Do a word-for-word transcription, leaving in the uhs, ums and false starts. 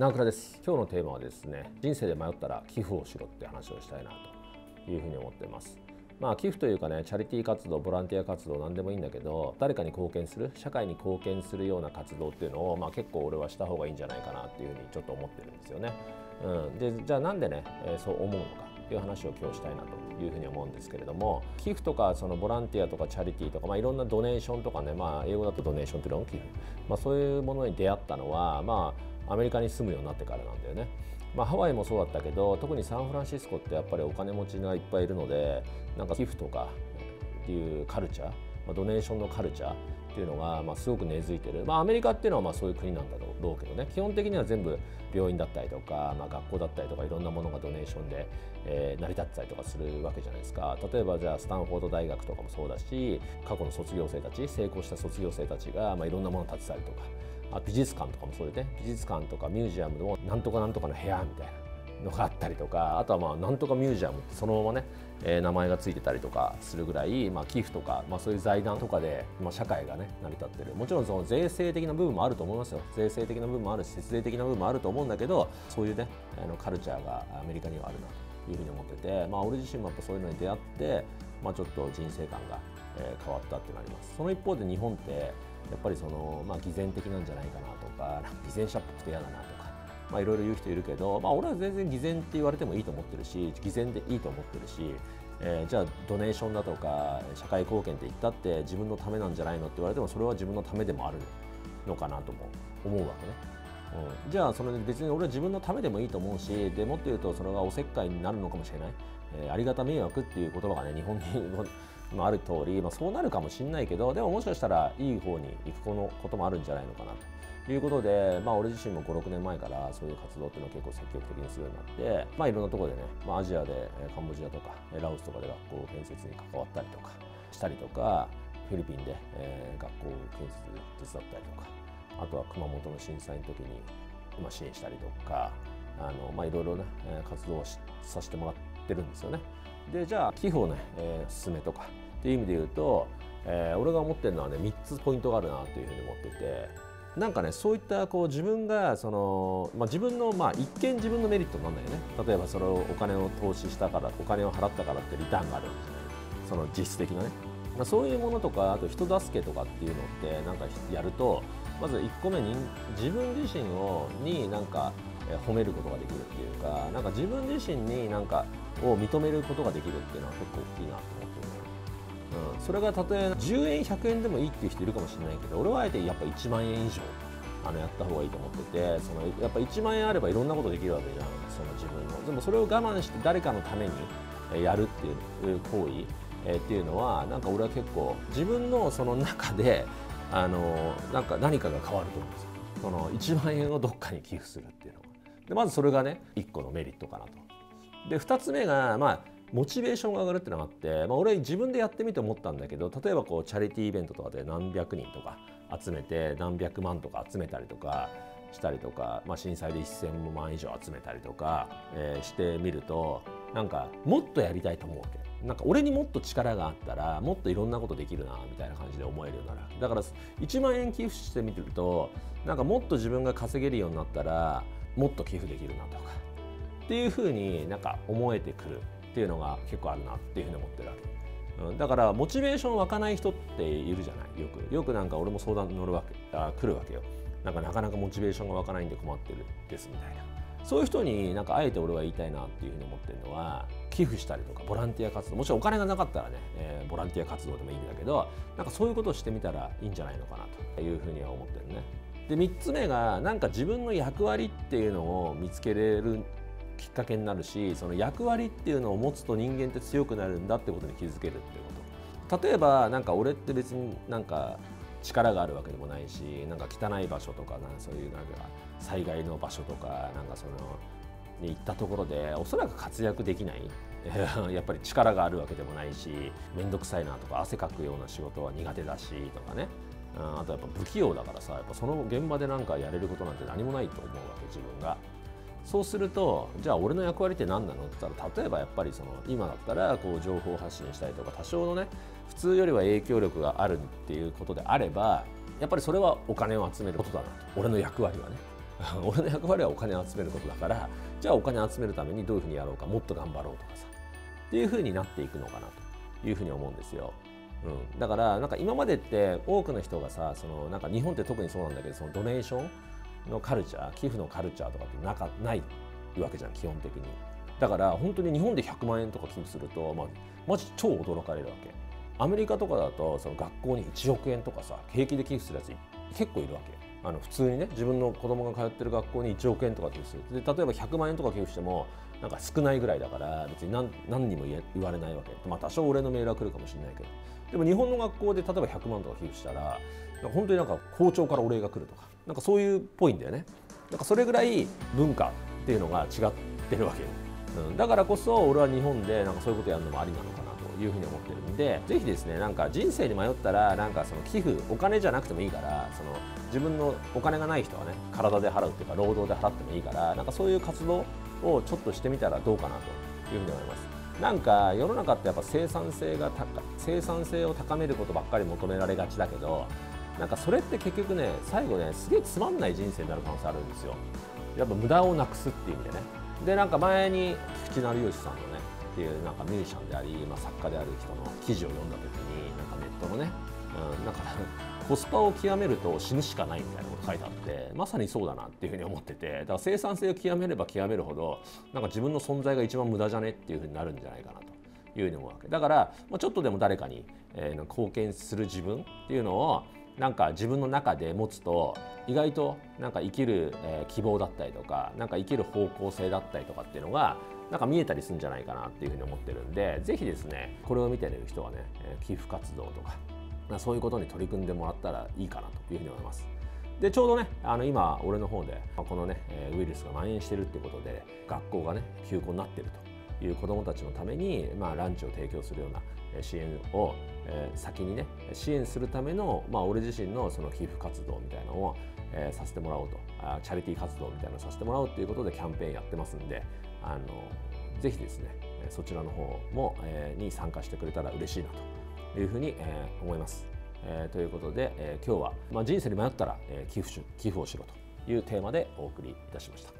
ナンクラです。今日のテーマはですね、人生で迷ったら寄付をしろって話をしたいなというふうに思っています。まあ寄付というかね、チャリティー活動、ボランティア活動、何でもいいんだけど、誰かに貢献する、社会に貢献するような活動っていうのを、まあ、結構俺はした方がいいんじゃないかなっていうふうにちょっと思ってるんですよね。うん、でじゃあなんでね、えー、そう思うのかという話を今日したいなというふうに思うんですけれども、寄付とかそのボランティアとかチャリティーとか、まあ、いろんなドネーションとかね、まあ、英語だとドネーションっていうのは寄付、まあ、そういうものに出会ったのは、まあ、アメリカに住むようになってからなんだよね。まあ、ハワイもそうだったけど、特にサンフランシスコってやっぱりお金持ちがいっぱいいるので、なんか寄付とかっていうカルチャー、まあ、ドネーションのカルチャーっていうのがまあすごく根付いてる、まあ、アメリカっていうのはまあそういう国なんだろうけどね、基本的には全部病院だったりとか、まあ、学校だったりとか、いろんなものがドネーションで、えー、成り立ってたりとかするわけじゃないですか。例えばじゃあスタンフォード大学とかもそうだし、過去の卒業生たち、成功した卒業生たちがまあいろんなものを立てたりとか、あ、美術館とかもそうでね、美術館とかミュージアムでもなんとかなんとかの部屋みたいなのがあったりとか、あとはまあなんとかミュージアムってそのままね、えー、名前がついてたりとかするぐらい、まあ、寄付とか、まあ、そういう財団とかで、まあ、社会がね成り立ってる。もちろんその税制的な部分もあると思いますよ。税制的な部分もあるし、節税的な部分もあると思うんだけど、そういうね、あのカルチャーがアメリカにはあるなというふうに思ってて、まあ、俺自身もやっぱそういうのに出会って、まあ、ちょっと人生観が変わったってなります。その一方で日本ってやっぱりその、まあ、偽善的なんじゃないかなとか、偽善者っぽくて嫌だなとか。まあいろいろ言う人いるけど、まあ、俺は全然偽善って言われてもいいと思ってるし、偽善でいいと思ってるし、えー、じゃあドネーションだとか社会貢献って言ったって自分のためなんじゃないのって言われても、それは自分のためでもあるのかなとも思うわけね。うん、じゃあそれ別に俺は自分のためでもいいと思うし、でもって言うとそれがおせっかいになるのかもしれない、えー、ありがた迷惑っていう言葉がね日本にもある通り、まあ、そうなるかもしれないけど、でももしかしたらいい方に行くこともあるんじゃないのかなということで、まあ、俺自身もご、ろくねんまえからそういう活動っていうのを結構積極的にするようになって、まあ、いろんなところでね、まあ、アジアでカンボジアとかラオスとかで学校建設に関わったりとかしたりとか、フィリピンで、えー、学校建設手伝ったりとか。あとは熊本の震災の時に支援したりとか、あの、まあ、いろいろね活動をさせてもらってるんですよね。でじゃあ寄付をね、えー、進めとかっていう意味で言うと、えー、俺が思ってるのはねみっつポイントがあるなというふうに思ってて。なんかね、そういったこう自分がその、まあ、自分の、まあ、一見自分のメリットにならないよね。例えばそれをお金を投資したから、お金を払ったからってリターンがあるわけじゃない、その実質的なね、まあ、そういうものとか、あと人助けとかっていうのってなんかやると、まずいっこめに自分自身をになんか褒めることができるっていうか、なんか自分自身になんかを認めることができるっていうのは結構大きいなと思ってる、うん、それがたとえじゅうえんひゃくえんでもいいっていう人いるかもしれないけど、俺はあえてやっぱいちまんえん以上あのやった方がいいと思ってて、そのやっぱいちまんえんあればいろんなことできるわけじゃん、その自分の。でもそれを我慢して誰かのためにやるっていう行為、えー、っていうのはなんか俺は結構自分のその中であのなんか何かが変わると思うんですよ。そのいちまんえんをどっかに寄付するっていうのは、でまずそれがねいっこのメリットかなと。でふたつめが、まあ、モチベーションが上がるっていうのがあって、まあ、俺自分でやってみて思ったんだけど、例えばこうチャリティーイベントとかで何百人とか集めて何百万とか集めたりとかしたりとか、まあ、震災でせんまん以上集めたりとか、えー、してみると、なんかもっとやりたいと思うわけ。なんか俺にもっと力があったらもっといろんなことできるなみたいな感じで思えるようになる。だからいちまんえん寄付してみてると、なんかもっと自分が稼げるようになったらもっと寄付できるなとかっていうふうになんか思えてくるっていうのが結構あるなっていうふうに思ってるわけ、うん、だからモチベーション湧かない人っているじゃない。よくよくなんか俺も相談に乗るわけあ来るわけよ。なんかなかなかモチベーションが湧かないんで困ってるですみたいな、そういう人になんかあえて俺は言いたいなっていうふうに思ってるのは、寄付したりとかボランティア活動、もちろんお金がなかったらね、えー、ボランティア活動でもいいんだけど、なんかそういうことをしてみたらいいんじゃないのかなというふうには思ってるね。でみっつめが、なんか自分の役割っていうのを見つけれるきっかけになるし、その役割っていうのを持つと人間って強くなるんだってことに気づけるっていうこと。例えばなんか俺って別になんか力があるわけでもないし、なんか汚い場所とか、そういうなんか災害の場所とか、なんかそのに行ったところでおそらく活躍できないやっぱり力があるわけでもないし、面倒くさいなとか汗かくような仕事は苦手だしとかね、あとやっぱ不器用だからさ、やっぱその現場でなんかやれることなんて何もないと思うわけ自分が。そうすると、じゃあ俺の役割って何なのって言ったら、例えばやっぱりその今だったらこう情報発信したりとか、多少のね普通よりは影響力があるっていうことであれば、やっぱりそれはお金を集めることだなと、俺の役割はね。俺の役割はお金を集めることだから、じゃあお金を集めるためにどういうふうにやろうか、もっと頑張ろうとかさっていうふうになっていくのかなというふうに思うんですよ。うん、だからなんか今までって多くの人がさ、そのなんか日本って特にそうなんだけど、そのドネーションのカルチャー、寄付のカルチャーとかってなかないわけじゃん、基本的に。だから本当に日本でひゃくまんえんとか寄付すると、まあ、マジ超驚かれるわけ。アメリカとかだとその学校にいちおくえんとかさ平気で寄付するやつ結構いるわけ。あの普通にね、自分の子供が通ってる学校にいちおくえんとか寄付する。で例えばひゃくまんえんとか寄付してもなんか少ないぐらいだから別に 何, 何にも 言, 言われないわけ。まあ多少俺のメールは来るかもしれないけど、でも日本の学校で例えばひゃくまんとか寄付したら本当になんか校長からお礼が来るとか、なんかそういうっぽいんだよね。なんかそれぐらい文化っていうのが違ってるわけよ。うん、だからこそ俺は日本でなんかそういうことやるのもありなのかなというふうに思ってるんで、ぜひですね、なんか人生に迷ったらなんかその寄付、お金じゃなくてもいいから、その自分のお金がない人はね体で払うっていうか労働で払ってもいいから、なんかそういう活動をちょっとしてみたらどうかなというふうに思います。なんか世の中ってやっぱ生産性が高生産性を高めることばっかり求められがちだけど、なんかそれって結局ね、最後ねすげえつまんない人生になる可能性あるんですよ。やっぱ無駄をなくすっていう意味でね。でなんか前に菊池成吉さんのねっていうなんかミュージシャンであり、まあ、作家である人の記事を読んだ時になんかネットのね、うん、なんかコスパを極めると死ぬしかないみたいなこと書いてあって、まさにそうだなっていうふうに思ってて、だから生産性を極めれば極めるほどなんか自分の存在が一番無駄じゃねっていうふうになるんじゃないかなと。いうふうに思うわけだから、ちょっとでも誰かに貢献する自分っていうのをなんか自分の中で持つと、意外となんか生きる希望だったりとか、なんか生きる方向性だったりとかっていうのがなんか見えたりするんじゃないかなっていうふうに思ってるんで、是非ですねこれを見てる人はね寄付活動とかそういうことに取り組んでもらったらいいかなというふうに思います。でちょうどね、あの今俺の方でこのねウイルスが蔓延してるってことで学校がね休校になってると。いう子どもたちのために、まあ、ランチを提供するような支援を、えー、先にね支援するための、まあ、俺自身のその寄付活動みたいなのを、えー、させてもらおうと、あチャリティー活動みたいなのをさせてもらおうということでキャンペーンやってますんで、あのぜひですねそちらの方も、えー、に参加してくれたら嬉しいなというふうに、えー、思います。えー、ということで、えー、今日は、まあ、人生に迷ったら、えー、寄付し、寄付をしろというテーマでお送りいたしました。